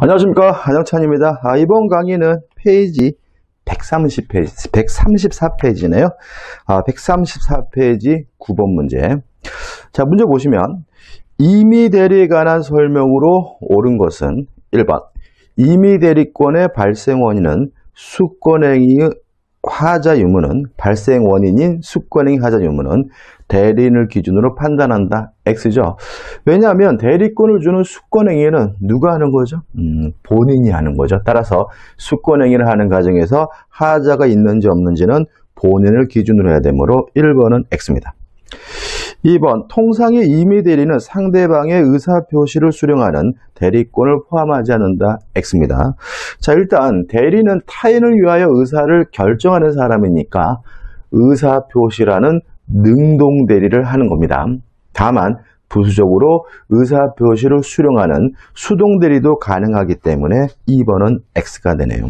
안녕하십니까, 안영찬입니다. 이번 강의는 페이지 134페이지네요. 134페이지 9번 문제. 자, 문제 보시면 임의대리에 관한 설명으로 옳은 것은 1번 임의대리권의 발생원인은 수권행위의 하자 유무는 발생원인인 수권행위 하자 유무는 대리인을 기준으로 판단한다. X죠. 왜냐하면 대리권을 주는 수권행위는 누가 하는 거죠? 본인이 하는 거죠. 따라서 수권행위를 하는 과정에서 하자가 있는지 없는지는 본인을 기준으로 해야 되므로 1번은 X입니다. 2번 통상의 임의대리는 상대방의 의사표시를 수령하는 대리권을 포함하지 않는다. X입니다. 자, 일단 대리는 타인을 위하여 의사를 결정하는 사람이니까 의사표시라는 능동대리를 하는 겁니다. 다만 부수적으로 의사표시를 수령하는 수동대리도 가능하기 때문에 2번은 X가 되네요.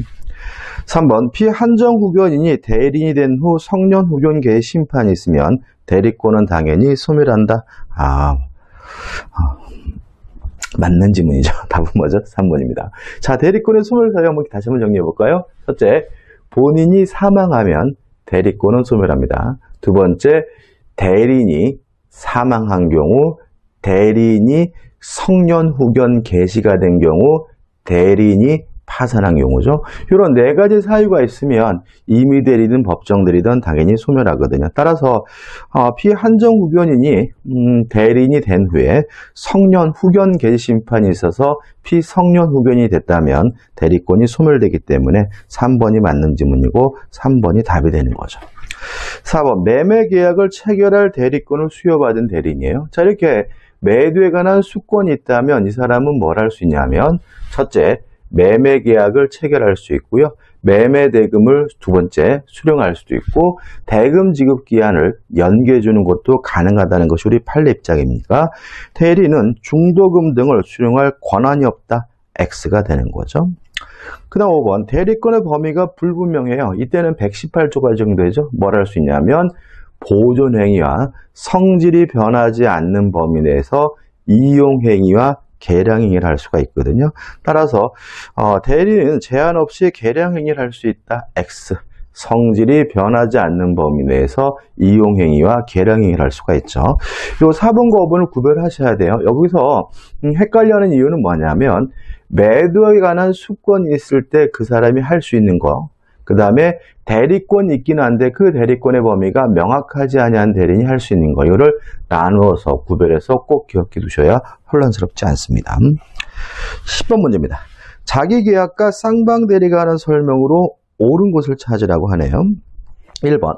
3번 피한정후견인이 대리인이 된 후 성년후견개시 심판이 있으면 대리권은 당연히 소멸한다. 맞는 지문이죠. 답은 뭐죠? 3번입니다. 자, 대리권의 소멸 사유 한번 다시 한번 정리해 볼까요? 첫째, 본인이 사망하면 대리권은 소멸합니다. 두 번째, 대리인이 사망한 경우, 대리인이 성년후견 개시가 된 경우, 대리인이 파산한 경우죠. 이런 네 가지 사유가 있으면 임의대리든 법정대리든 당연히 소멸하거든요. 따라서 피한정후견인이 대리인이 된 후에 성년후견 개시 심판이 있어서 피성년후견이 됐다면 대리권이 소멸되기 때문에 3번이 맞는 지문이고 3번이 답이 되는 거죠. 4번 매매계약을 체결할 대리권을 수여받은 대리인이에요. 자, 이렇게 매도에 관한 수권이 있다면 이 사람은 뭘 할 수 있냐면 첫째, 매매계약을 체결할 수 있고요. 매매대금을 두 번째 수령할 수도 있고 대금 지급기한을 연기해주는 것도 가능하다는 것이 우리 판례 입장입니다. 대리는 중도금 등을 수령할 권한이 없다. X가 되는 거죠. 그 다음 5번 대리권의 범위가 불분명해요. 이때는 118조가 적용되죠. 뭘 할 수 있냐면 보존행위와 성질이 변하지 않는 범위 내에서 이용행위와 계량행위를 할 수가 있거든요. 따라서 대리는 제한 없이 계량행위를 할 수 있다. X. 성질이 변하지 않는 범위 내에서 이용행위와 계량행위를 할 수가 있죠. 이 4번과 5번을 구별하셔야 돼요. 여기서 헷갈려하는 이유는 뭐냐면 매도에 관한 수권이 있을 때 그 사람이 할 수 있는 거, 그 다음에 대리권이 있긴 한데 그 대리권의 범위가 명확하지 아니한 대리인이 할 수 있는 거, 이거를 나누어서 구별해서 꼭 기억해 두셔야 혼란스럽지 않습니다. 10번 문제입니다. 자기 계약과 쌍방대리가 하는 설명으로 옳은 것을 찾으라고 하네요. 1번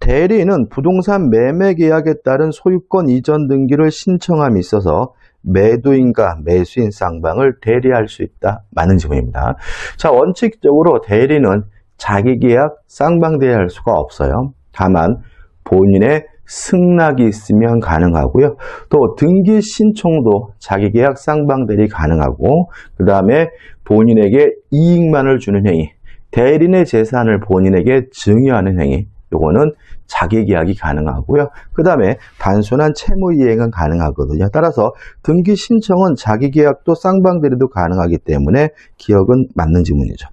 대리인은 부동산 매매 계약에 따른 소유권 이전 등기를 신청함이 있어서 매도인과 매수인 쌍방을 대리할 수 있다. 맞는 지문입니다. 자, 원칙적으로 대리는 자기 계약 쌍방대리할 수가 없어요. 다만 본인의 승낙이 있으면 가능하고요. 또 등기 신청도 자기 계약 쌍방대리 가능하고, 그 다음에 본인에게 이익만을 주는 행위, 대리인의 재산을 본인에게 증여하는 행위, 요거는 자기 계약이 가능하고요. 그 다음에 단순한 채무 이행은 가능하거든요. 따라서 등기 신청은 자기 계약도 쌍방대리도 가능하기 때문에 기억은 맞는 지문이죠.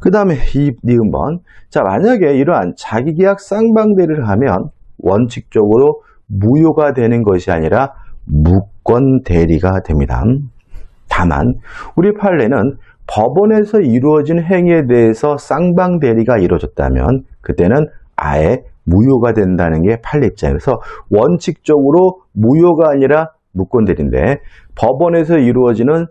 그 다음에 니은 번. 자, 만약에 이러한 자기 계약 쌍방대리를 하면 원칙적으로 무효가 되는 것이 아니라 무권대리가 됩니다. 다만 우리 판례는 법원에서 이루어진 행위에 대해서 쌍방대리가 이루어졌다면 그때는 아예 무효가 된다는 게 판례 입장에서 원칙적으로 무효가 아니라 무권대리인데 법원에서 이루어지는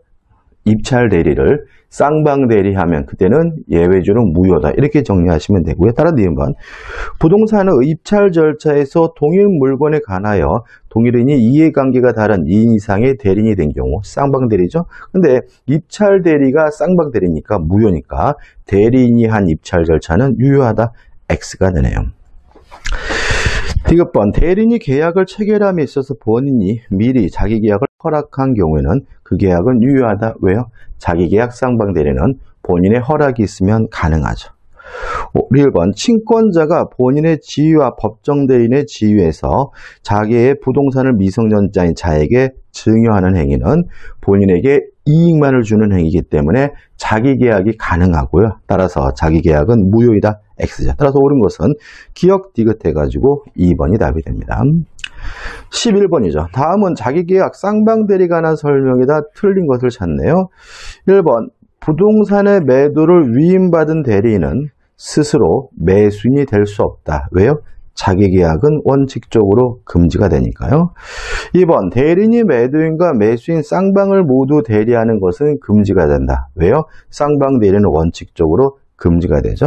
입찰대리를 쌍방대리하면 그때는 예외적으로 무효다. 이렇게 정리하시면 되고요. 따라서 2번 부동산의 입찰 절차에서 동일 물건에 관하여 동일인이 이해관계가 다른 2인 이상의 대리인이 된 경우 쌍방대리죠. 근데 입찰대리가 쌍방대리니까 무효니까 대리인이 한 입찰 절차는 유효하다. X가 되네요. 3번 대리인이 계약을 체결함에 있어서 본인이 미리 자기 계약을 허락한 경우에는 그 계약은 유효하다. 왜요? 자기 계약 쌍방대리는 본인의 허락이 있으면 가능하죠. 1번 친권자가 본인의 지위와 법정대리인의 지위에서 자기의 부동산을 미성년자인 자에게 증여하는 행위는 본인에게 이익만을 주는 행위이기 때문에 자기계약이 가능하고요. 따라서 자기계약은 무효이다. X죠. 따라서 옳은 것은 기억 디귿해가지고 2번이 답이 됩니다. 11번이죠. 다음은 자기계약 쌍방대리 관한 설명이다. 틀린 것을 찾네요. 1번 부동산의 매도를 위임받은 대리인은 스스로 매수인이 될 수 없다. 왜요? 자기계약은 원칙적으로 금지가 되니까요. 2번 대리인이 매도인과 매수인 쌍방을 모두 대리하는 것은 금지가 된다. 왜요? 쌍방대리는 원칙적으로 금지가 되죠.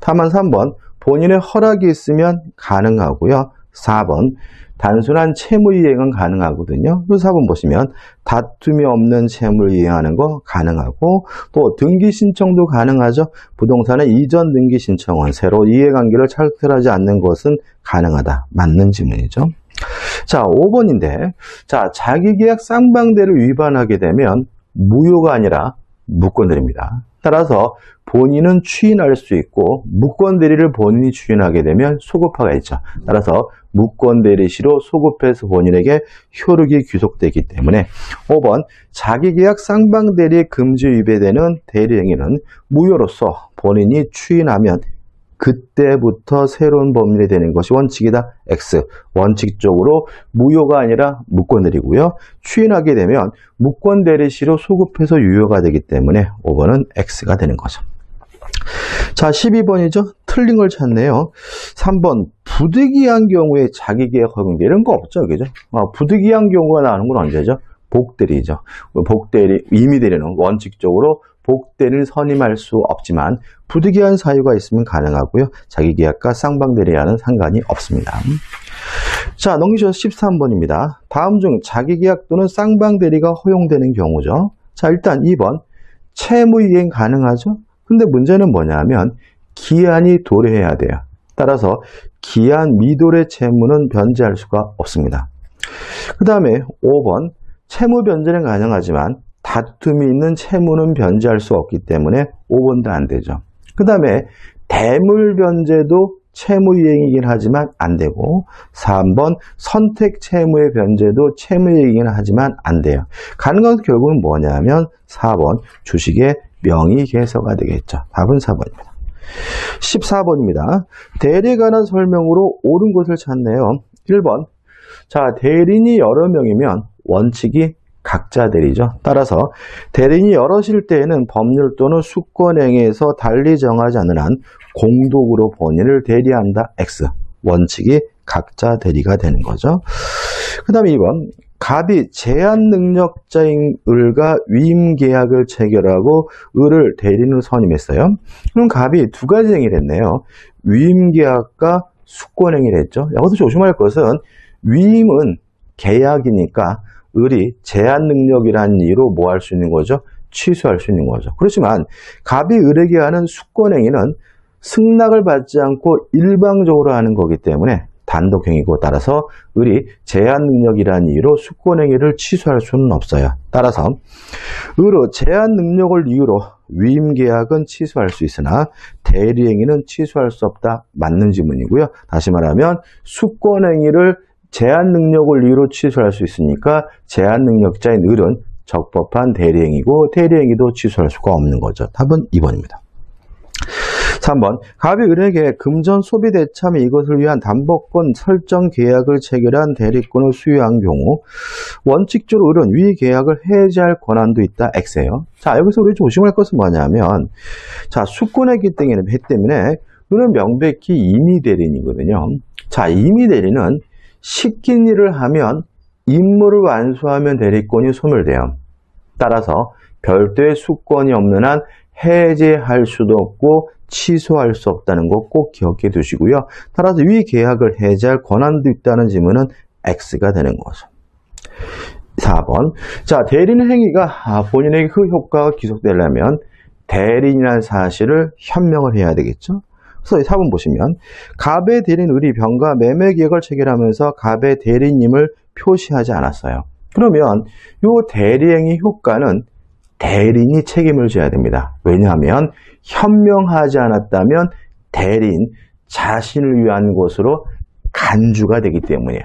다만 3번 본인의 허락이 있으면 가능하고요. 4번 단순한 채무이행은 가능하거든요. 그 4번 보시면 다툼이 없는 채무이행하는 거 가능하고 또 등기신청도 가능하죠. 부동산의 이전 등기신청은 새로 이해관계를 창출하지 않는 것은 가능하다. 맞는 질문이죠. 자 5번인데 자 자기계약 쌍방대를 위반하게 되면 무효가 아니라 무권대리입니다. 따라서 본인은 추인할 수 있고 무권대리를 본인이 추인하게 되면 소급화가 있죠. 따라서 무권대리시로 소급해서 본인에게 효력이 귀속되기 때문에 5번 자기계약 쌍방대리의 금지 위배되는 대리행위는 무효로서 본인이 추인하면 그때부터 새로운 법률이 되는 것이 원칙이다. X. 원칙적으로 무효가 아니라 무권대리고요. 추인하게 되면 무권대리시로 소급해서 유효가 되기 때문에 5번은 X가 되는 거죠. 자, 12번이죠. 틀린 걸 찾네요. 3번 부득이한 경우에 자기계약 허용되는 거 없죠. 그죠? 부득이한 경우가 나오는 건 언제죠? 복대리죠. 복대리 임의대리는 원칙적으로 복대리를 선임할 수 없지만 부득이한 사유가 있으면 가능하고요. 자기계약과 쌍방대리와는 상관이 없습니다. 자, 넘기셔서 13번입니다. 다음 중 자기계약 또는 쌍방대리가 허용되는 경우죠. 자, 일단 2번 채무이행 가능하죠. 근데 문제는 뭐냐면 기한이 도래해야 돼요. 따라서 기한 미도래 채무는 변제할 수가 없습니다. 그 다음에 5번 채무 변제는 가능하지만 다툼이 있는 채무는 변제할 수 없기 때문에 5번도 안 되죠. 그 다음에 대물 변제도 채무이행이긴 하지만 안 되고 3번 선택 채무의 변제도 채무이행이긴 하지만 안 돼요. 가능한 결국은 뭐냐면 4번 주식의 명의 개서가 되겠죠. 답은 4번입니다. 14번입니다. 대리에 관한 설명으로 옳은 것을 찾네요. 1번 자 대리인이 여러 명이면 원칙이 각자 대리죠. 따라서 대리인이 여럿일 때에는 법률 또는 수권행위에서 달리 정하지 않는 한 공동으로 본인을 대리한다. X. 원칙이 각자 대리가 되는 거죠. 그 다음에 2번 갑이 제한능력자인 을과 위임계약을 체결하고 을을 대리인으로 선임했어요. 그럼 갑이 두 가지 행위를 했네요. 위임계약과 수권행위를 했죠. 여기서 조심할 것은 위임은 계약이니까 을이 제한능력이라는 이유로 뭐 할 수 있는 거죠? 취소할 수 있는 거죠. 그렇지만 갑이 을에게 하는 수권행위는 승낙을 받지 않고 일방적으로 하는 거기 때문에 단독행위고 따라서 을이 제한능력이라는 이유로 수권행위를 취소할 수는 없어요. 따라서 을의 제한능력을 이유로 위임계약은 취소할 수 있으나 대리행위는 취소할 수 없다. 맞는 지문이고요. 다시 말하면 수권행위를 제한능력을 이유로 취소할 수 있으니까 제한능력자인 을은 적법한 대리행위고 대리행위도 취소할 수가 없는 거죠. 답은 2번입니다. 3번 갑이 을에게 금전소비대차 및 이것을 위한 담보권 설정 계약을 체결한 대리권을 수여한 경우 원칙적으로 을은 위 계약을 해제할 권한도 있다. X예요. 자 여기서 우리 조심할 것은 뭐냐면 자 수권했기 때문에 을은 명백히 임의대리인이거든요. 자 임의대리는 시킨 일을 하면 임무를 완수하면 대리권이 소멸돼요. 따라서 별도의 수권이 없는 한 해제할 수도 없고 취소할 수 없다는 거 꼭 기억해 두시고요. 따라서 위 계약을 해제할 권한도 있다는 지문은 X가 되는 거죠. 4번 자 대리인 행위가 본인에게 그 효과가 기속되려면 대리인이라는 사실을 현명을 해야 되겠죠. 그래서 4번 보시면 갑의 대리인 을이 병과 매매 계약을 체결하면서 갑의 대리인임을 표시하지 않았어요. 그러면 이 대리행위 효과는 대리인이 책임을 져야 됩니다. 왜냐하면 현명하지 않았다면 대리인 자신을 위한 것으로 간주가 되기 때문이에요.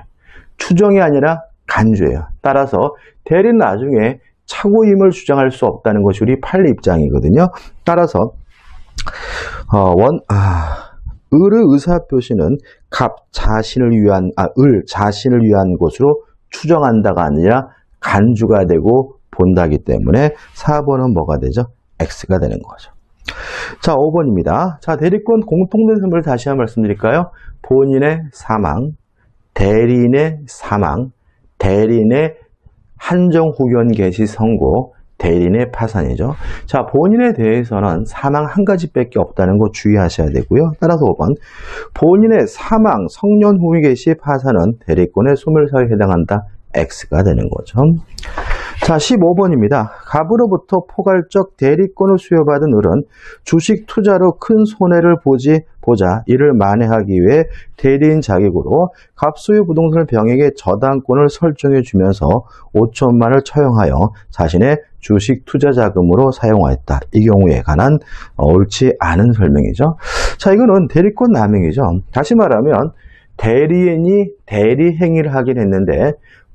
추정이 아니라 간주예요. 따라서 대리는 나중에 착오임을 주장할 수 없다는 것이 우리 판례 입장이거든요. 따라서 을의 의사표시는 을 자신을 위한 것으로 추정한다가 아니라 간주가 되고 본다기 때문에 4번은 뭐가 되죠? X가 되는 거죠. 자, 5번입니다. 자, 대리권 공통된셈을 다시 한번 말씀드릴까요? 본인의 사망, 대리인의 사망, 대리인의 한정후견 개시 선고, 대리인의 파산이죠. 자, 본인에 대해서는 사망 한 가지밖에 없다는 거 주의하셔야 되고요. 따라서 5번, 본인의 사망, 성년후견 개시, 파산은 대리권의 소멸사유에 해당한다. X가 되는 거죠. 자, 15번입니다. 갑으로부터 포괄적 대리권을 수여받은 을은 주식 투자로 큰 손해를 보자 이를 만회하기 위해 대리인 자격으로 갑소유 부동산을 병에게 저당권을 설정해 주면서 5천만을 처형하여 자신의 주식 투자 자금으로 사용하였다. 이 경우에 관한 옳지 않은 설명이죠. 자, 이거는 대리권 남용이죠. 다시 말하면 대리인이 대리 행위를 하긴 했는데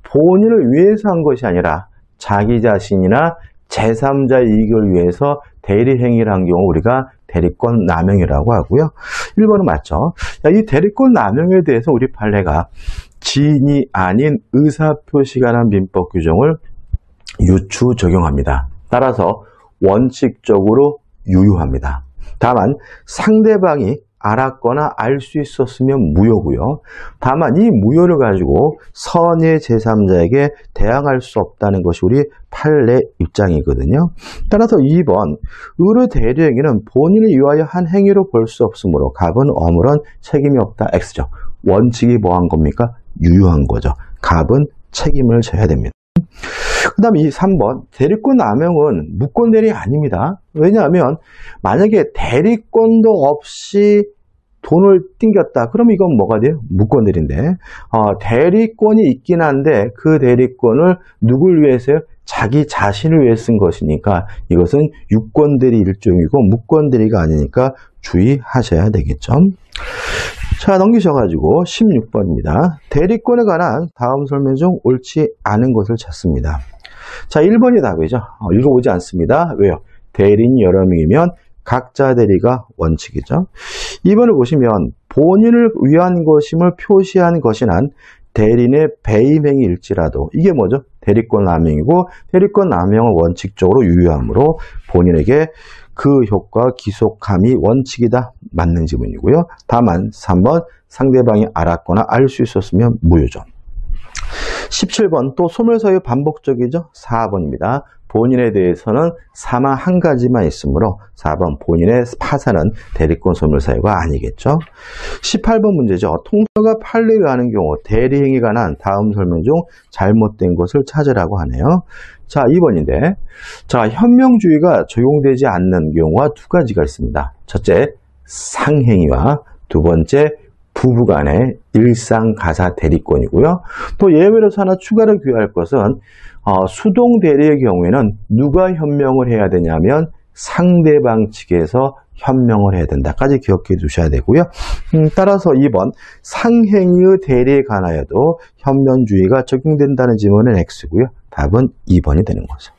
본인을 위해서 한 것이 아니라 자기 자신이나 제3자의 이익을 위해서 대리 행위를 한 경우 우리가 대리권 남용이라고 하고요. 1번은 맞죠. 이 대리권 남용에 대해서 우리 판례가 진이 아닌 의사표시 관한 민법 규정을 유추 적용합니다. 따라서 원칙적으로 유효합니다. 다만 상대방이 알았거나 알 수 있었으면 무효고요. 다만 이 무효를 가지고 선의 제3자에게 대항할 수 없다는 것이 우리 판례 입장이거든요. 따라서 2번, 을의 대리행위는 본인을 위하여 한 행위로 볼 수 없으므로 갑은 어물은 책임이 없다. X죠. 원칙이 뭐한 겁니까? 유효한 거죠. 갑은 책임을 져야 됩니다. 그 다음에 3번, 대리권 남용은 무권대리 아닙니다. 왜냐하면 만약에 대리권도 없이 돈을 띵겼다. 그럼 이건 뭐가 돼요? 무권대리인데, 대리권이 있긴 한데 그 대리권을 누굴 위해서요? 자기 자신을 위해 쓴 것이니까 이것은 유권대리 일종이고 무권대리가 아니니까 주의하셔야 되겠죠. 자, 넘기셔가지고 16번입니다. 대리권에 관한 다음 설명 중 옳지 않은 것을 찾습니다. 자, 1번이 답이죠. 읽어보지 않습니다. 왜요? 대리인 여러 명이면 각자 대리가 원칙이죠. 2번을 보시면 본인을 위한 것임을 표시한 것이 난 대리인의 배임행위일지라도 이게 뭐죠? 대리권 남용이고 대리권 남용은 원칙적으로 유효하므로 본인에게 그 효과 기속함이 원칙이다. 맞는 지문이고요. 다만 3번, 상대방이 알았거나 알 수 있었으면 무효죠. 17번, 또 소멸사유 반복적이죠. 4번입니다. 본인에 대해서는 사망 한 가지만 있으므로 4번, 본인의 파산은 대리권 소멸사유가 아니겠죠. 18번 문제죠. 통서가 판례에 의하는 경우 대리행위에 관한 다음 설명 중 잘못된 것을 찾으라고 하네요. 자, 2번인데, 자, 현명주의가 적용되지 않는 경우가 두 가지가 있습니다. 첫째, 상행위와 두 번째, 부부간의 일상가사 대리권이고요. 또 예외로서 하나 추가로 규율할 것은 수동대리의 경우에는 누가 현명을 해야 되냐면 상대방 측에서 현명을 해야 된다까지 기억해 두셔야 되고요. 따라서 2번, 상행위의 대리에 관하여도 현명주의가 적용된다는 지문은 X고요. 답은 2번이 되는 거죠.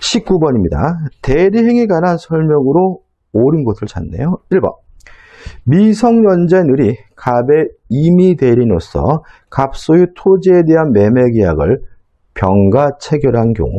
19번입니다. 대리행위에 관한 설명으로 옳은 것을 찾네요. 1번, 미성년자인 을이 갑의 임의 대리인으로서 갑소유 토지에 대한 매매계약을 병과 체결한 경우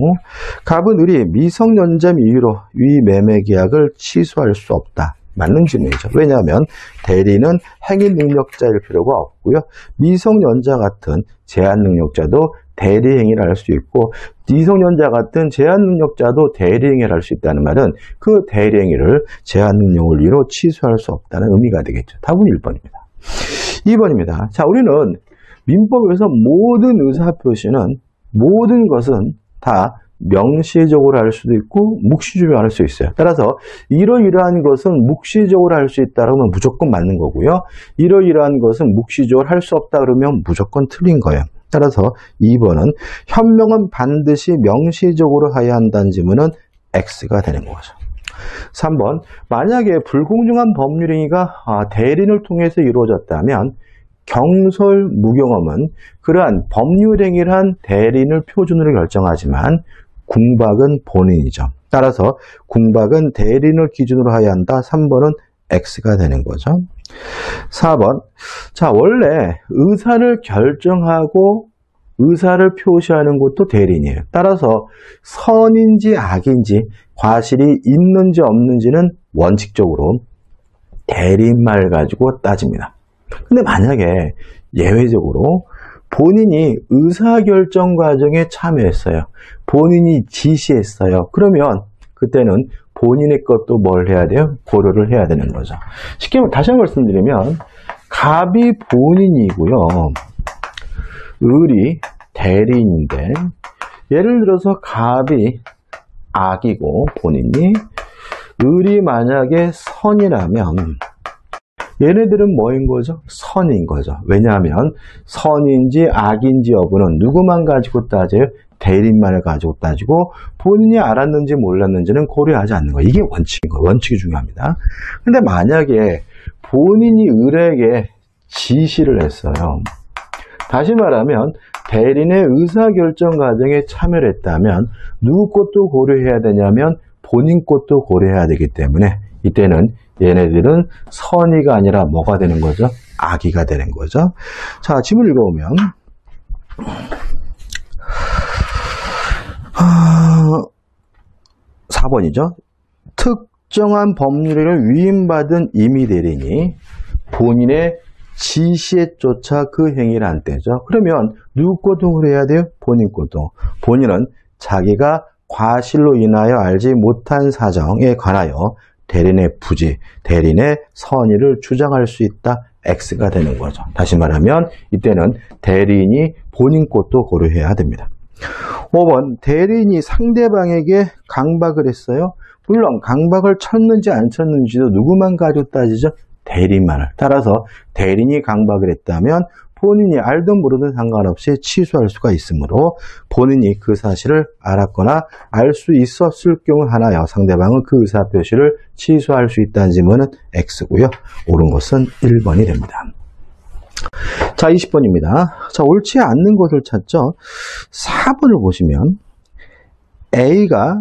갑은 을이 미성년자 이유로 위 매매계약을 취소할 수 없다. 맞는 질문이죠. 왜냐하면 대리는 행위능력자일 필요가 없고요. 미성년자 같은 제한능력자도 대리행위를 할 수 있고 미성년자 같은 제한능력자도 대리행위를 할 수 있다는 말은 그 대리행위를 제한능력을 이유로 취소할 수 없다는 의미가 되겠죠. 답은 1번입니다. 2번입니다. 자, 우리는 민법에서 모든 의사표시는 모든 것은 다 명시적으로 할 수도 있고 묵시적으로 할 수 있어요. 따라서 이러이러한 것은 묵시적으로 할 수 있다 그러면 무조건 맞는 거고요. 이러이러한 것은 묵시적으로 할 수 없다 그러면 무조건 틀린 거예요. 따라서 2번은 현명은 반드시 명시적으로 해야 한다는 지문은 X가 되는 거죠. 3번, 만약에 불공정한 법률행위가 대리인을 통해서 이루어졌다면 경솔 무경험은 그러한 법률행위를 한 대리인을 표준으로 결정하지만 궁박은 본인이죠. 따라서 궁박은 대리인을 기준으로 하여야 한다. 3번은 X가 되는 거죠. 4번. 자, 원래 의사를 결정하고 의사를 표시하는 것도 대리인이에요. 따라서 선인지 악인지 과실이 있는지 없는지는 원칙적으로 대리인말 가지고 따집니다. 근데 만약에 예외적으로 본인이 의사결정 과정에 참여했어요. 본인이 지시했어요. 그러면 그때는 본인의 것도 뭘 해야 돼요? 고려를 해야 되는 거죠. 쉽게 다시 한번 말씀드리면 갑이 본인이고요. 을이 대리인인데 예를 들어서 갑이 악이고 본인이 을이 만약에 선이라면 얘네들은 뭐인 거죠? 선인 거죠. 왜냐하면 선인지 악인지 여부는 누구만 가지고 따져요? 대리인만을 가지고 따지고 본인이 알았는지 몰랐는지는 고려하지 않는 거예요. 이게 원칙인 거예요. 원칙이 중요합니다. 근데 만약에 본인이 을에게 지시를 했어요. 다시 말하면 대리인의 의사결정 과정에 참여를 했다면 누구 것도 고려해야 되냐면 본인 것도 고려해야 되기 때문에 이때는 얘네들은 선의가 아니라 뭐가 되는 거죠? 악의가 되는 거죠. 자, 지문 읽어보면 하... 4번이죠. 특정한 법률을 위임받은 임의 대리인이 본인의 지시에 쫓아 그 행위를 안 떼죠. 그러면 누구 것도 해야 돼요? 본인 것도. 본인은 자기가 과실로 인하여 알지 못한 사정에 관하여 대리인의 부지, 대리인의 선의를 주장할 수 있다. X가 되는 거죠. 다시 말하면 이때는 대리인이 본인 것도 고려해야 됩니다. 5번, 대리인이 상대방에게 강박을 했어요. 물론 강박을 쳤는지 안 쳤는지도 누구만 가지고 따지죠? 대리인만을. 따라서 대리인이 강박을 했다면 본인이 알든 모르든 상관없이 취소할 수가 있으므로 본인이 그 사실을 알았거나 알 수 있었을 경우 하나여 상대방은 그 의사표시를 취소할 수 있다는 지문은 X고요. 옳은 것은 1번이 됩니다. 자, 20번입니다. 자, 옳지 않는 것을 찾죠. 4번을 보시면 A가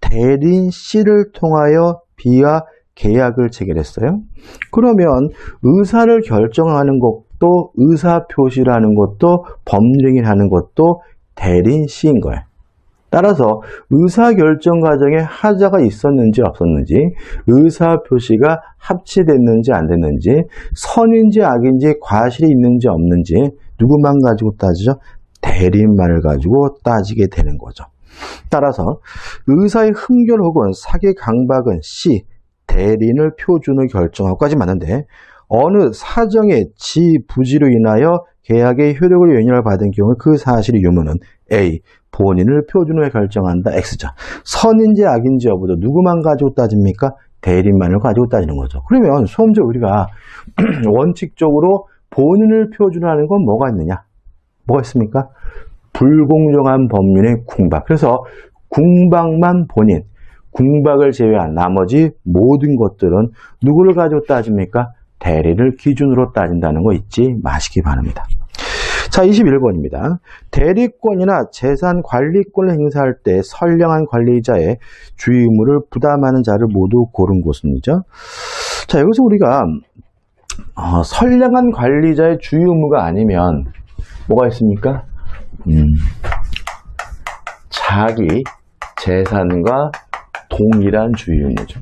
대리인 C를 통하여 B와 계약을 체결했어요. 그러면 의사를 결정하는 것도 의사표시라는 것도 법률행위하는 것도 대리인 C인 거예요. 따라서 의사결정 과정에 하자가 있었는지 없었는지 의사표시가 합치됐는지 안 됐는지 선인지 악인지 과실이 있는지 없는지 누구만 가지고 따지죠? 대리인만을 가지고 따지게 되는 거죠. 따라서 의사의 흠결 혹은 사기 강박은 C 대리인을 표준으로 결정하고까지 맞는데 어느 사정의 지 부지로 인하여 계약의 효력을 영향을 받은 경우 그 사실이 유무는 A. 본인을 표준으로 결정한다. X죠. 선인지 악인지 여부도 누구만 가지고 따집니까? 대리인만을 가지고 따지는 거죠. 그러면 소음제 우리가 원칙적으로 본인을 표준으로 하는 건 뭐가 있느냐? 뭐가 있습니까? 불공정한 법률의 궁박. 그래서 궁박만 본인. 궁박을 제외한 나머지 모든 것들은 누구를 가지고 따집니까? 대리를 기준으로 따진다는 거 잊지 마시기 바랍니다. 자, 21번입니다. 대리권이나 재산관리권을 행사할 때 선량한 관리자의 주의 의무를 부담하는 자를 모두 고른 곳은이죠. 자, 여기서 우리가 선량한 관리자의 주의 의무가 아니면 뭐가 있습니까? 자기 재산과 동일한 주의 의무죠.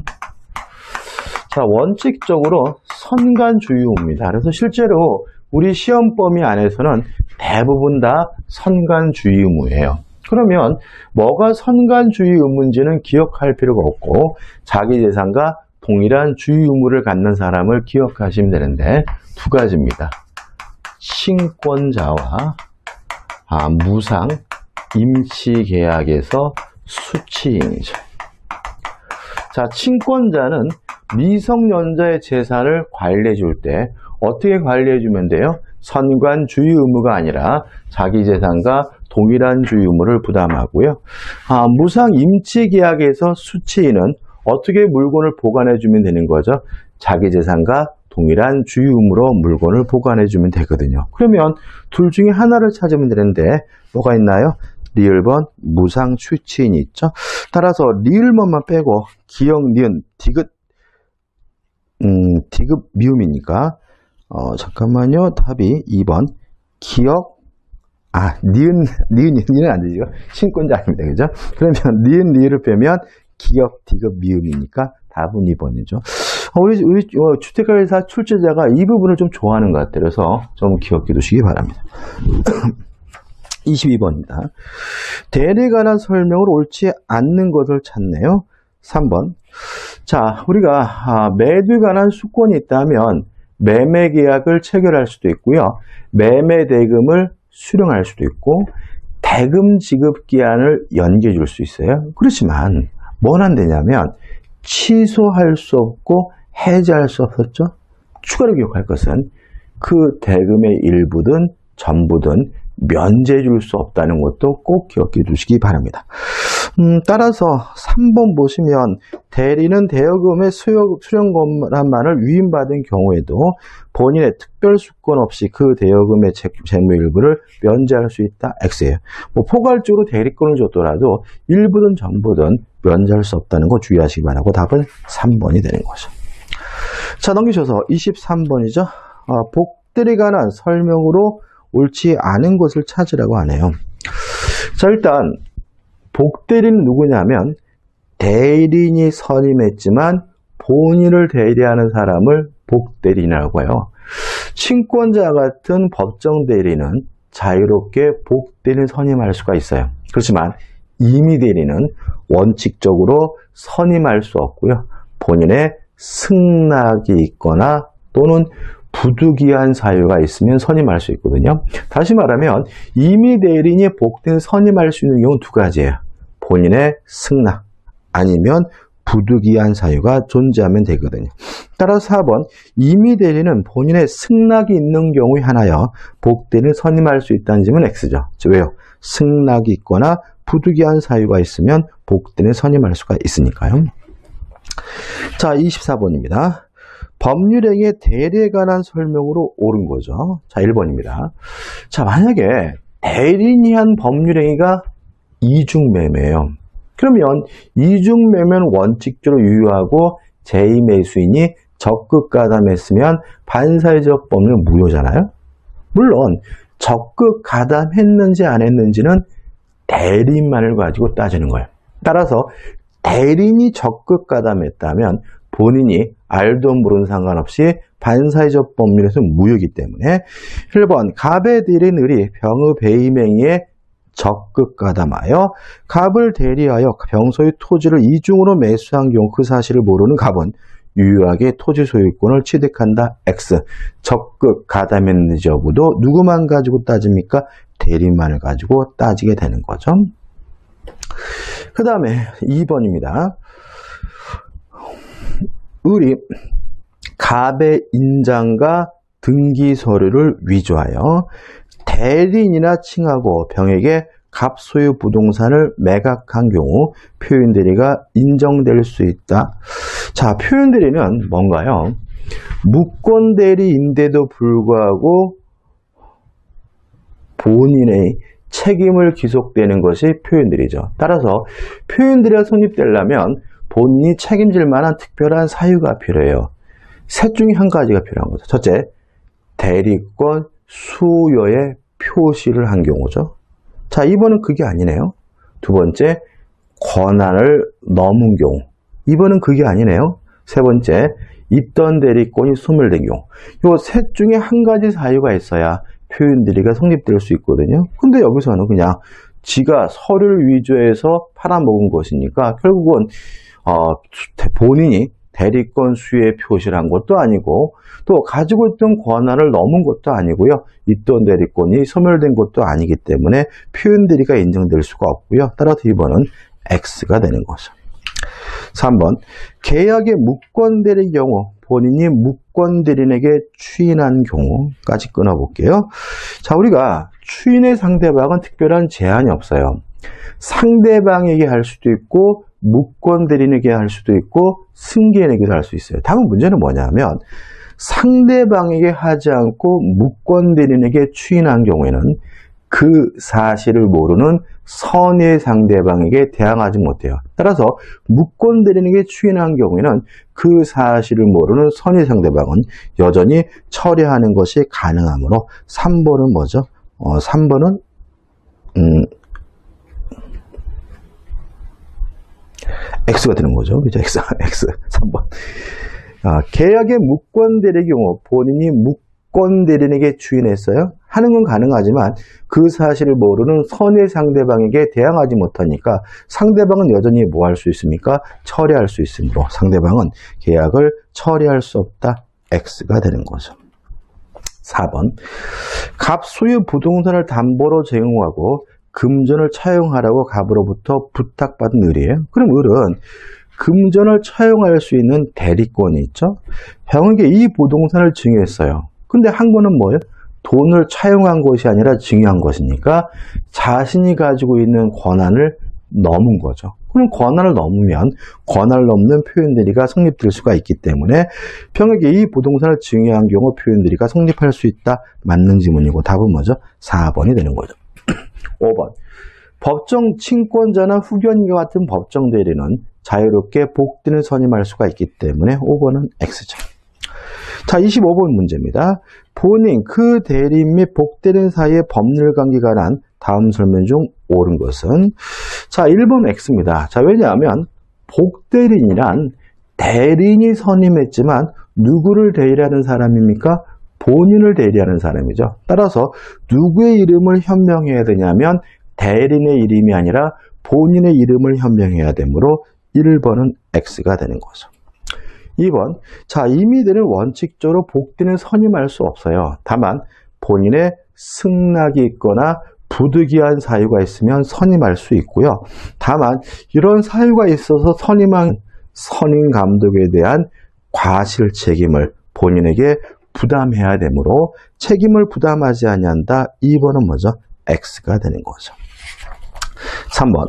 자, 원칙적으로 선관 주의 의무입니다. 그래서 실제로 우리 시험 범위 안에서는 대부분 다 선관 주의 의무예요. 그러면 뭐가 선관 주의 의무인지는 기억할 필요가 없고 자기 재산과 동일한 주의 의무를 갖는 사람을 기억하시면 되는데 두 가지입니다. 친권자와 무상 임치 계약에서 수취인이죠. 자, 친권자는 미성년자의 재산을 관리해 줄 때 어떻게 관리해 주면 돼요? 선관 주의 의무가 아니라 자기 재산과 동일한 주의 의무를 부담하고요. 무상 임치 계약에서 수취인은 어떻게 물건을 보관해 주면 되는 거죠? 자기 재산과 동일한 주의 의무로 물건을 보관해 주면 되거든요. 그러면 둘 중에 하나를 찾으면 되는데 뭐가 있나요? 리을번, 무상, 수취인이 있죠. 따라서 리을번만 빼고 기역, 니은, 디귿, 미음이니까 잠깐만요. 답이 2번 기역, 니은 안 되죠. 신권자 아닙니다. 그죠? 그러면 니은, 리을을 빼면 기역, 디귿, 미음이니까 답은 2번이죠. 우리 주택관리사 출제자가 이 부분을 좀 좋아하는 것 같아요. 그래서 좀 기억해 두시기 바랍니다. 22번입니다. 대리관한 설명을 옳지 않는 것을 찾네요. 3번. 자, 우리가 매도관한 수권이 있다면 매매계약을 체결할 수도 있고요. 매매대금을 수령할 수도 있고 대금 지급기한을 연기해 줄 수 있어요. 그렇지만 뭘 안 되냐면 취소할 수 없고 해제할 수 없었죠. 추가로 기억할 것은 그 대금의 일부든 전부든 면제해 줄 수 없다는 것도 꼭 기억해 두시기 바랍니다. 따라서 3번 보시면 대리는 대여금의 수령권한만을 위임받은 경우에도 본인의 특별수권 없이 그 대여금의 재무 일부를 면제할 수 있다. X예요. 포괄적으로 대리권을 줬더라도 일부든 전부든 면제할 수 없다는 거 주의하시기 바라고 답은 3번이 되는 거죠. 자, 넘기셔서 23번이죠. 복대리에 관한 설명으로 옳지 않은 것을 찾으라고 하네요. 자, 일단 복대리는 누구냐면 대리인이 선임했지만 본인을 대리하는 사람을 복대리라고 해요. 친권자 같은 법정대리는 자유롭게 복대리를 선임할 수가 있어요. 그렇지만 임의대리는 원칙적으로 선임할 수 없고요. 본인의 승낙이 있거나 또는 부득이한 사유가 있으면 선임할 수 있거든요. 다시 말하면 임의 대리인이 복대리를 선임할 수 있는 경우 두 가지예요. 본인의 승낙 아니면 부득이한 사유가 존재하면 되거든요. 따라서 4번 임의 대리는 본인의 승낙이 있는 경우에 하나여 복대리를 선임할 수 있다는 점은 X죠. 왜요? 승낙이 있거나 부득이한 사유가 있으면 복대리를 선임할 수가 있으니까요. 자, 24번입니다. 법률행위의 대리에 관한 설명으로 옳은 거죠. 자, 1번입니다. 자, 만약에 대리인이 한 법률행위가 이중매매예요. 그러면 이중매매는 원칙적으로 유효하고 제2매수인이 적극가담했으면 반사회적 법률은 무효잖아요. 물론 적극가담했는지 안 했는지는 대리인만을 가지고 따지는 거예요. 따라서 대리인이 적극가담했다면 본인이 알도 모르는 상관없이 반사회적 법률에서 무효이기 때문에 1번 갑의 대리인이 병의 배임행위에 적극 가담하여 갑을 대리하여 병소유 토지를 이중으로 매수한 경우 그 사실을 모르는 갑은 유효하게 토지 소유권을 취득한다. X. 적극 가담했는지 여부도 누구만 가지고 따집니까? 대리만을 가지고 따지게 되는 거죠. 그 다음에 2번입니다. 을이 갑의 인장과 등기 서류를 위조하여 대리인이나 칭하고 병에게 갑 소유 부동산을 매각한 경우 표현대리가 인정될 수 있다. 자, 표현대리는 뭔가요? 무권대리인데도 불구하고 본인의 책임을 귀속되는 것이 표현대리죠. 따라서 표현대리가 성립되려면 본인이 책임질 만한 특별한 사유가 필요해요. 셋 중에 한 가지가 필요한 거죠. 첫째, 대리권 수요의 표시를 한 경우죠. 자, 2번은 그게 아니네요. 두 번째, 권한을 넘은 경우. 2번은 그게 아니네요. 세 번째, 있던 대리권이 소멸된 경우. 요 셋 중에 한 가지 사유가 있어야 표현대리가 성립될 수 있거든요. 근데 여기서는 그냥 지가 서류를 위조해서 팔아먹은 것이니까 결국은 본인이 대리권 수요에 표시를 한 것도 아니고 또 가지고 있던 권한을 넘은 것도 아니고요. 있던 대리권이 소멸된 것도 아니기 때문에 표현대리가 인정될 수가 없고요. 따라서 2번은 X가 되는 거죠. 3번 계약의 무권대리의 경우 본인이 무권대리인에게 추인한 경우까지 끊어볼게요. 자, 우리가 추인의 상대방은 특별한 제한이 없어요. 상대방에게 할 수도 있고 무권대리인에게 할 수도 있고 승계인에게도 할 수 있어요. 다만 문제는 뭐냐면 상대방에게 하지 않고 무권대리인에게 추인한 경우에는 그 사실을 모르는 선의 상대방에게 대항하지 못해요. 따라서 무권대리인에게 추인한 경우에는 그 사실을 모르는 선의 상대방은 여전히 철회하는 것이 가능하므로 3번은 뭐죠? 3번은 X가 되는 거죠. 그죠? X, 3번. 계약의 무권대리의 경우 본인이 무권대리인에게 추인했어요. 하는 건 가능하지만 그 사실을 모르는 선의 상대방에게 대항하지 못하니까 상대방은 여전히 뭐 할 수 있습니까? 철회할 수 있으므로 상대방은 계약을 철회할 수 없다. X가 되는 거죠. 4번. 갑소유 부동산을 담보로 제공하고 금전을 차용하라고 갑으로부터 부탁받은 을이에요. 그럼 을은 금전을 차용할 수 있는 대리권이 있죠. 병에게 이 부동산을 증여했어요. 근데 한 거는 뭐예요? 돈을 차용한 것이 아니라 증여한 것이니까 자신이 가지고 있는 권한을 넘은 거죠. 그럼 권한을 넘으면 권한을 넘는 표현대리가 성립될 수가 있기 때문에 병에게 이 부동산을 증여한 경우 표현대리가 성립할 수 있다. 맞는 지문이고 답은 뭐죠? 4번이 되는 거죠. 5번. 법정 친권자나 후견인과 같은 법정 대리는 자유롭게 복대리를 선임할 수가 있기 때문에 5번은 X죠. 자, 25번 문제입니다. 본인, 그 대리인 및 복대리인 사이의 법률 관계가 난 다음 설명 중 옳은 것은? 자, 1번 X입니다. 자, 왜냐하면 복대리인이란 대리인이 선임했지만 누구를 대리하는 사람입니까? 본인을 대리하는 사람이죠. 따라서 누구의 이름을 현명해야 되냐면 대리인의 이름이 아니라 본인의 이름을 현명해야 되므로 1번은 X가 되는 거죠. 2번. 자, 임의대리는 원칙적으로 복대리는 선임할 수 없어요. 다만 본인의 승낙이 있거나 부득이한 사유가 있으면 선임할 수 있고요. 다만 이런 사유가 있어서 선임한 선임감독에 대한 과실 책임을 본인에게 부담해야 되므로 책임을 부담하지 아니한다. 2번은 뭐죠? X가 되는 거죠. 3번.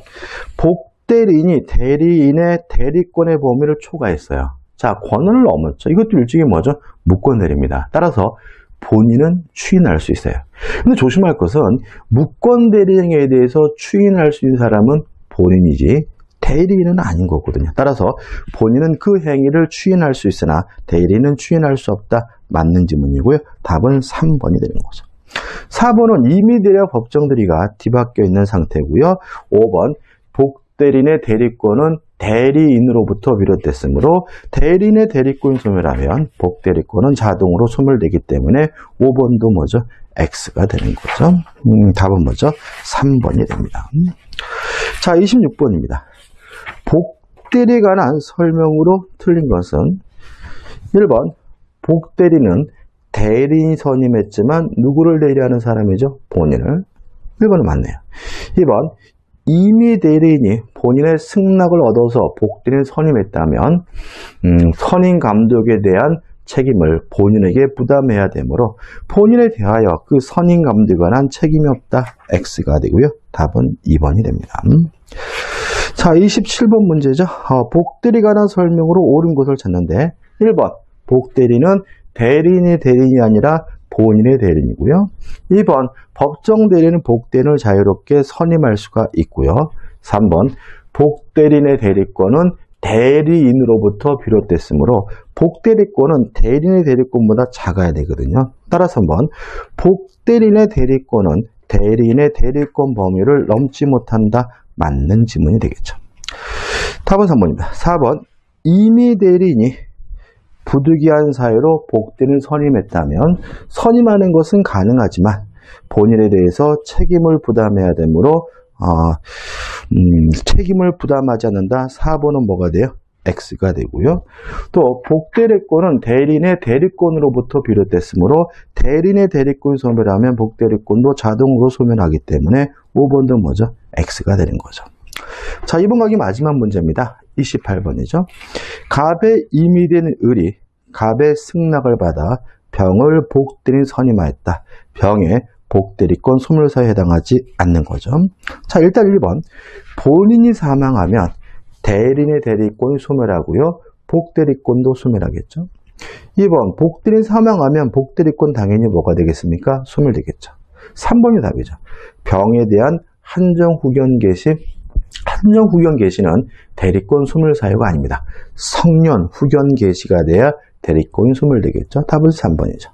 복대리인이 대리인의 대리권의 범위를 초과했어요. 자, 권한을 넘었죠. 이것도 일종의 뭐죠? 무권대리입니다. 따라서 본인은 추인할 수 있어요. 근데 조심할 것은 무권대리인에 대해서 추인할 수 있는 사람은 본인이지 대리인은 아닌 거거든요. 따라서 본인은 그 행위를 추인할 수 있으나 대리인은 추인할 수 없다. 맞는 지문이고요. 답은 3번이 되는 거죠. 4번은 임의대리와 법정대리가 뒤바뀌어 있는 상태고요. 5번. 복대리인의 대리권은 대리인으로부터 비롯됐으므로 대리인의 대리권 소멸하면 복대리권은 자동으로 소멸되기 때문에 5번도 뭐죠? X가 되는 거죠. 답은 뭐죠? 3번이 됩니다. 자, 26번입니다. 복대리에 관한 설명으로 틀린 것은 1번. 복대리는 대리인 선임했지만 누구를 대리하는 사람이죠? 본인을. 1번은 맞네요. 2번. 임의 대리인이 본인의 승낙을 얻어서 복대리를 선임했다면 선임 감독에 대한 책임을 본인에게 부담해야 되므로 본인에 대하여 그 선임 감독에 관한 책임이 없다. X가 되고요. 답은 2번이 됩니다. 자, 27번 문제죠. 복대리에 관한 설명으로 옳은 것을 찾는데 1번. 복대리는 대리인의 대리인이 아니라 본인의 대리인이고요. 2번. 법정대리는 복대리를 자유롭게 선임할 수가 있고요. 3번. 복대리인의 대리권은 대리인으로부터 비롯됐으므로 복대리권은 대리인의 대리권보다 작아야 되거든요. 따라서 3번. 복대리인의 대리권은 대리인의 대리권 범위를 넘지 못한다. 맞는 지문이 되겠죠. 답은 3번입니다. 4번. 임의 대리인이 부득이한 사유로 복대리를 선임했다면 선임하는 것은 가능하지만 본인에 대해서 책임을 부담해야 되므로 책임을 부담하지 않는다. 4번은 뭐가 돼요? X가 되고요. 또 복대리권은 대리인의 대리권으로부터 비롯됐으므로 대리인의 대리권 소멸하면 복대리권도 자동으로 소멸하기 때문에 5번도 뭐죠? X가 되는 거죠. 자, 이번 강의 마지막 문제입니다. 28번이죠. 갑의 임의된 을이 갑의 승낙을 받아 병을 복대리인 선임하였다. 병의 복대리권 소멸사에 해당하지 않는 거죠. 자, 일단 1번. 본인이 사망하면 대리인의 대리권이 소멸하고요. 복대리권도 소멸하겠죠. 2번. 복대리인 사망하면 복대리권 당연히 뭐가 되겠습니까? 소멸되겠죠. 3번이 답이죠. 병에 대한 한정후견개시. 한정후견개시는 대리권 소멸 사유가 아닙니다. 성년후견개시가 돼야 대리권이 소멸되겠죠. 답은 3번이죠.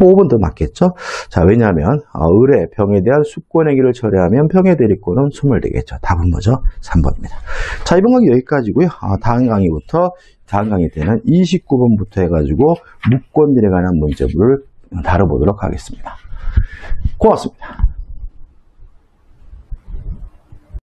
5번도 맞겠죠. 자, 왜냐하면 을의 병에 대한 수권행위를 처리하면 병의 대리권은 소멸되겠죠. 답은 뭐죠? 3번입니다. 자, 이번 강의 여기까지고요. 다음 강의부터 다음 강의 때는 29번부터 해가지고 무권대리에 관한 문제물을 다뤄보도록 하겠습니다. 고맙습니다.